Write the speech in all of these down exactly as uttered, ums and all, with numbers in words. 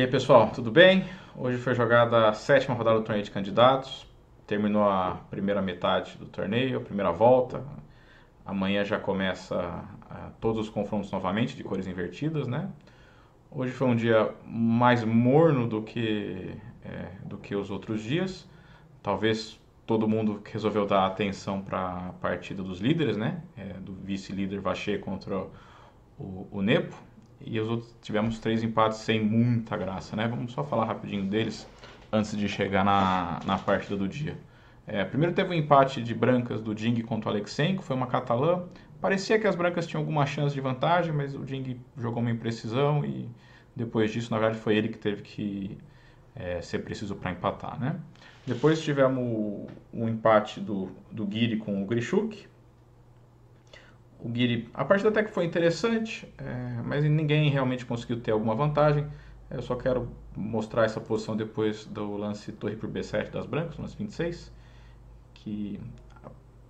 E aí pessoal, tudo bem? Hoje foi jogada a sétima rodada do torneio de candidatos. Terminou a primeira metade do torneio, a primeira volta. Amanhã já começa todos os confrontos novamente, de cores invertidas, né? Hoje foi um dia mais morno do que, é, do que os outros dias. Talvez todo mundo resolveu dar atenção para a partida dos líderes, né? É, do vice-líder Vachier contra o, o Nepo. E os outros tivemos três empates sem muita graça, né? Vamos só falar rapidinho deles antes de chegar na, na partida do dia. É, primeiro teve um empate de brancas do Ding contra o Alexenko, foi uma catalã. Parecia que as brancas tinham alguma chance de vantagem, mas o Ding jogou uma imprecisão e depois disso, na verdade, foi ele que teve que é, ser preciso para empatar, né? Depois tivemos o, o empate do, do Giri com o Grischuk. O Giri, a partida até que foi interessante, é, mas ninguém realmente conseguiu ter alguma vantagem. Eu só quero mostrar essa posição depois do lance torre por B sete das brancas, lance vinte e seis, que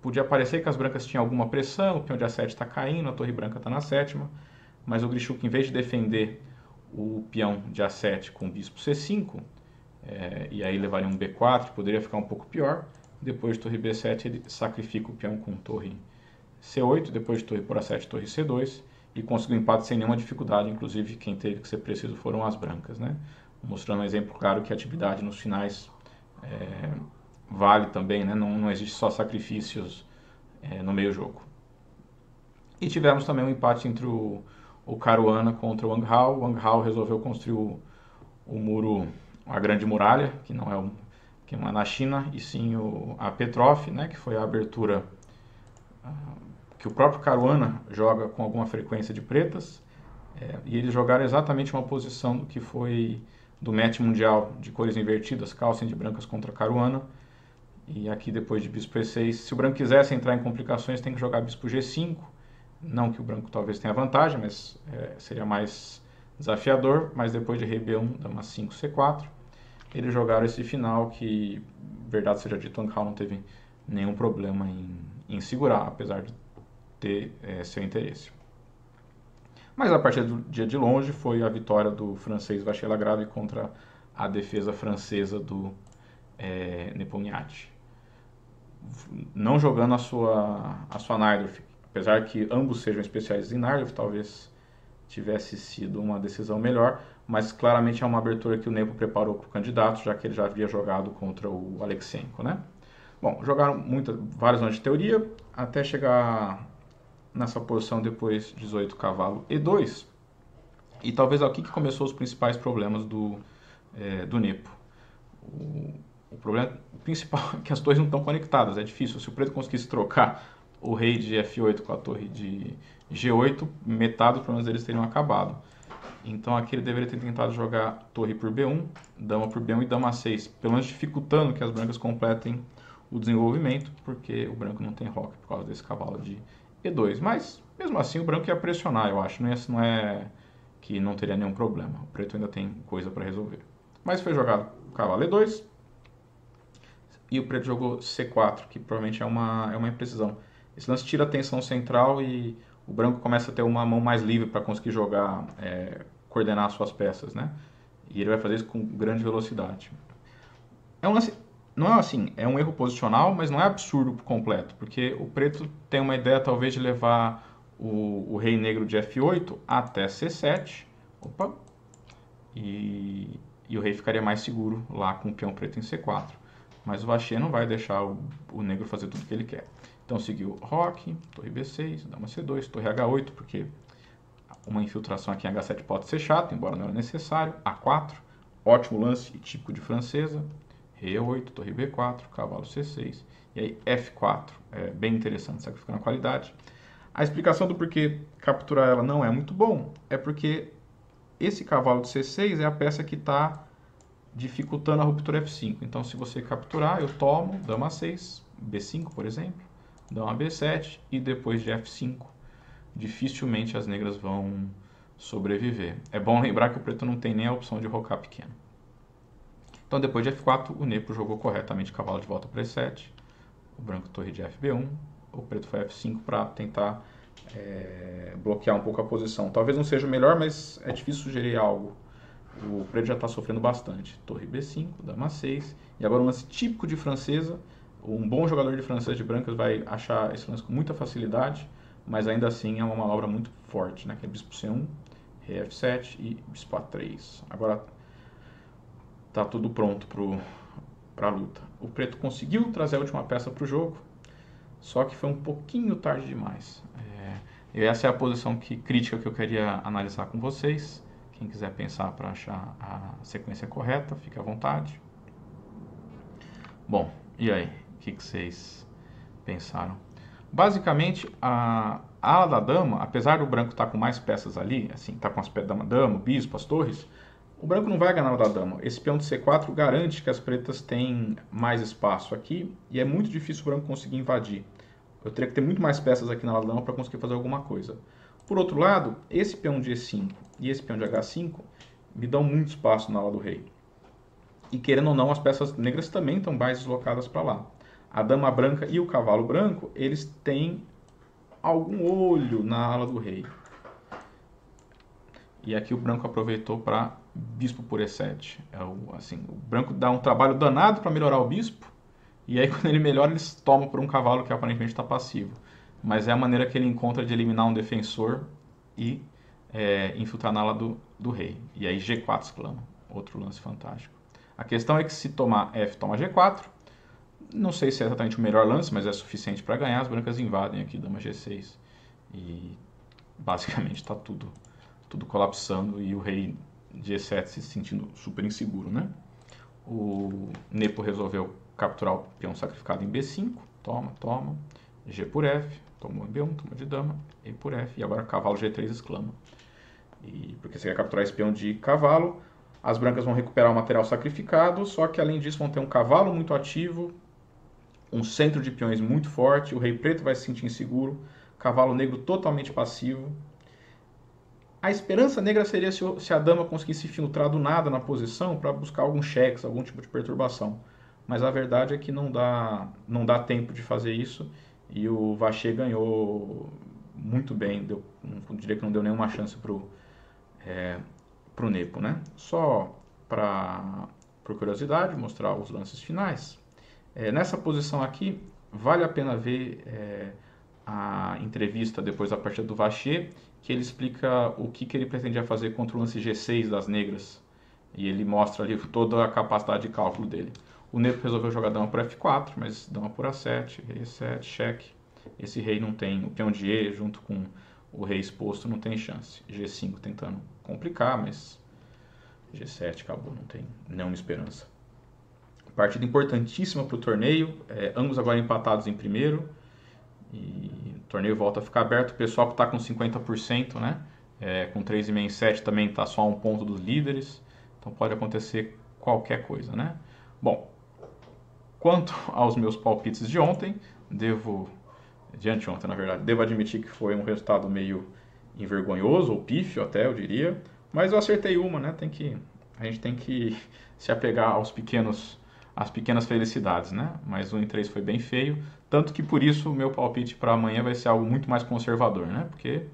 podia parecer que as brancas tinham alguma pressão, o peão de A sete está caindo, a torre branca está na sétima, mas o Grischuk, em vez de defender o peão de A sete com o bispo C cinco, é, e aí levaria um B quatro, poderia ficar um pouco pior. Depois de torre B sete, ele sacrifica o peão com torre C oito, depois de torre por A sete, torre C dois, e conseguiu um empate sem nenhuma dificuldade, inclusive quem teve que ser preciso foram as brancas, né? Mostrando um exemplo claro que a atividade nos finais é, vale também, né? Não, não existe só sacrifícios é, no meio jogo. E tivemos também um empate entre o, o Caruana contra o Wang Hao. O Wang Hao resolveu construir o, o muro, a grande muralha, que não é, o, que não é na China, e sim o, a Petroff, né? Que foi a abertura que o próprio Caruana joga com alguma frequência de pretas, é, e eles jogaram exatamente uma posição do que foi do match mundial de cores invertidas, Carlsen de brancas contra Caruana, e aqui depois de bispo E seis, se o branco quisesse entrar em complicações, tem que jogar bispo G cinco, não que o branco talvez tenha vantagem, mas é, seria mais desafiador, mas depois de rei B um, dama cinco, C quatro, eles jogaram esse final que, verdade seja dito, Wang Hao não teve nenhum problema em, em segurar, apesar de ter é, seu interesse. Mas a partida do dia de longe foi a vitória do francês Vachier-Lagrave contra a defesa francesa do é, Nepomniachtchi. Não jogando a sua, a sua Najdorf, apesar que ambos sejam especialistas em Najdorf, talvez tivesse sido uma decisão melhor, mas claramente é uma abertura que o Nepo preparou para o candidato, já que ele já havia jogado contra o Alexenko, né? Bom, jogaram muitas, várias zonas de teoria, até chegar nessa posição depois dezoito cavalo E dois. E talvez aqui que começou os principais problemas do, é, do Nepo. O, o problema principal é que as torres não estão conectadas, é difícil. Se o preto conseguisse trocar o rei de F oito com a torre de G oito, metade dos problemas deles teriam acabado. Então aqui ele deveria ter tentado jogar torre por B um, dama por B um e dama seis, pelo menos dificultando que as brancas completem o desenvolvimento, porque o branco não tem roca por causa desse cavalo de E dois. Mas, mesmo assim, o branco ia pressionar, eu acho. Não é, não é que não teria nenhum problema. O preto ainda tem coisa para resolver. Mas foi jogado o cavalo E dois. E o preto jogou C quatro, que provavelmente é uma, é uma imprecisão. Esse lance tira a tensão central e o branco começa a ter uma mão mais livre para conseguir jogar, é, coordenar suas peças, né? E ele vai fazer isso com grande velocidade. É um lance... Não é assim, é um erro posicional, mas não é absurdo por completo, porque o preto tem uma ideia talvez de levar o, o rei negro de F oito até C sete, opa, e, e o rei ficaria mais seguro lá com o peão preto em C quatro, mas o Vachier não vai deixar o, o negro fazer tudo o que ele quer. Então seguiu roque, torre B seis, dama C dois, torre H oito, porque uma infiltração aqui em H sete pode ser chata, embora não era necessário, A quatro, ótimo lance e típico de francesa. E oito, torre B quatro, cavalo C seis, e aí F quatro, é bem interessante, sacrificando a qualidade. A explicação do porquê capturar ela não é muito bom, é porque esse cavalo de C seis é a peça que está dificultando a ruptura F cinco. Então se você capturar, eu tomo, dama seis, B cinco por exemplo, dama B sete, e depois de F cinco, dificilmente as negras vão sobreviver. É bom lembrar que o preto não tem nem a opção de rocar pequeno. Então, depois de F quatro, o Nepo jogou corretamente cavalo de volta para E sete, o branco torre de F B um, o preto foi F cinco para tentar é, bloquear um pouco a posição. Talvez não seja o melhor, mas é difícil sugerir algo o preto já está sofrendo bastante. Torre B cinco, dama seis. E agora um lance típico de francesa. Um bom jogador de francês de brancas vai achar esse lance com muita facilidade, mas ainda assim é uma manobra muito forte, né? Que é bispo C um, rei F sete e bispo A três. Agora está tudo pronto para a luta. O preto conseguiu trazer a última peça para o jogo, só que foi um pouquinho tarde demais. É, e essa é a posição que, crítica que eu queria analisar com vocês. Quem quiser pensar para achar a sequência correta, fique à vontade. Bom, e aí? O que, que vocês pensaram? Basicamente, a ala da dama, apesar do branco estar tá com mais peças ali, assim, tá com as peças dama, dama, bispo, as torres, o branco não vai ganhar o da dama. Esse peão de C quatro garante que as pretas têm mais espaço aqui e é muito difícil o branco conseguir invadir. Eu teria que ter muito mais peças aqui na ala da dama para conseguir fazer alguma coisa. Por outro lado, esse peão de E cinco e esse peão de H cinco me dão muito espaço na ala do rei. E querendo ou não, as peças negras também estão mais deslocadas para lá. A dama branca e o cavalo branco, eles têm algum olho na ala do rei. E aqui o branco aproveitou para bispo por E sete. É o, assim, o branco dá um trabalho danado para melhorar o bispo, e aí quando ele melhora, eles tomam por um cavalo que aparentemente está passivo. Mas é a maneira que ele encontra de eliminar um defensor e é, infiltrar na ala do, do rei. E aí G quatro exclama, outro lance fantástico. A questão é que se tomar F, toma G quatro. Não sei se é exatamente o melhor lance, mas é suficiente para ganhar. As brancas invadem aqui, dama G seis. E basicamente está tudo, tudo colapsando e o rei G sete se sentindo super inseguro, né? O Nepo resolveu capturar o peão sacrificado em B cinco. Toma, toma. G por F. Tomou em B um, tomou de dama. E por F. E agora cavalo G três exclama. E porque você quer capturar esse peão de cavalo. As brancas vão recuperar o material sacrificado, só que além disso vão ter um cavalo muito ativo, um centro de peões muito forte, o rei preto vai se sentir inseguro, cavalo negro totalmente passivo. A esperança negra seria se a dama conseguisse filtrar do nada na posição para buscar algum cheques, algum tipo de perturbação. Mas a verdade é que não dá, não dá tempo de fazer isso e o Vachier ganhou muito bem, deu, eu diria que não deu nenhuma chance para o... É, para o Nepo, né? Só para, por curiosidade, mostrar os lances finais. É, nessa posição aqui, vale a pena ver é, a entrevista depois da partida do Vachier, que ele explica o que, que ele pretendia fazer contra o lance G seis das negras. E ele mostra ali toda a capacidade de cálculo dele. O Nepo resolveu jogar dama por F quatro, mas dama por A sete, rei E sete, cheque. Esse rei não tem, o peão de E junto com o rei exposto não tem chance. G cinco tentando complicar, mas G sete acabou, não tem nenhuma esperança. Partida importantíssima para o torneio, é, ambos agora empatados em primeiro, e o torneio volta a ficar aberto, o pessoal que está com cinquenta por cento, né? É, com três vírgula cinquenta e sete também está só a um ponto dos líderes, então pode acontecer qualquer coisa, né? Bom, quanto aos meus palpites de ontem, devo... de anteontem, na verdade, devo admitir que foi um resultado meio envergonhoso, ou pífio até, eu diria, mas eu acertei uma, né? Tem que, a gente tem que se apegar aos pequenos, às pequenas felicidades, né? Mas um em três foi bem feio, tanto que por isso o meu palpite para amanhã vai ser algo muito mais conservador, né? Porque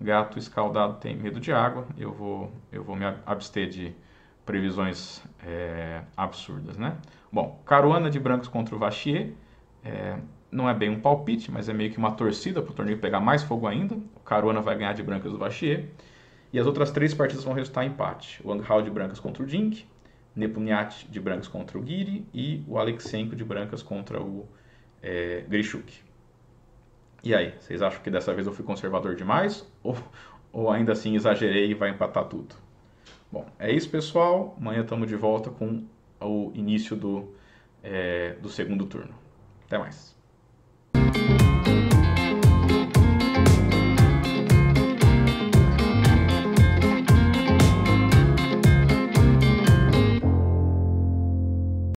gato escaldado tem medo de água, eu vou, eu vou me abster de previsões é, absurdas, né? Bom, Caruana de brancos contra o Vachier, é... não é bem um palpite, mas é meio que uma torcida para o torneio pegar mais fogo ainda. O Caruana vai ganhar de brancas do Vachier. E as outras três partidas vão resultar em empate. O Wang Hao de brancas contra o Ding, Nepomniachtchi de brancas contra o Giri e o Alexenko de brancas contra o é, Grischuk. E aí, vocês acham que dessa vez eu fui conservador demais? Ou, ou ainda assim exagerei e vai empatar tudo? Bom, é isso pessoal. Amanhã estamos de volta com o início do, é, do segundo turno. Até mais.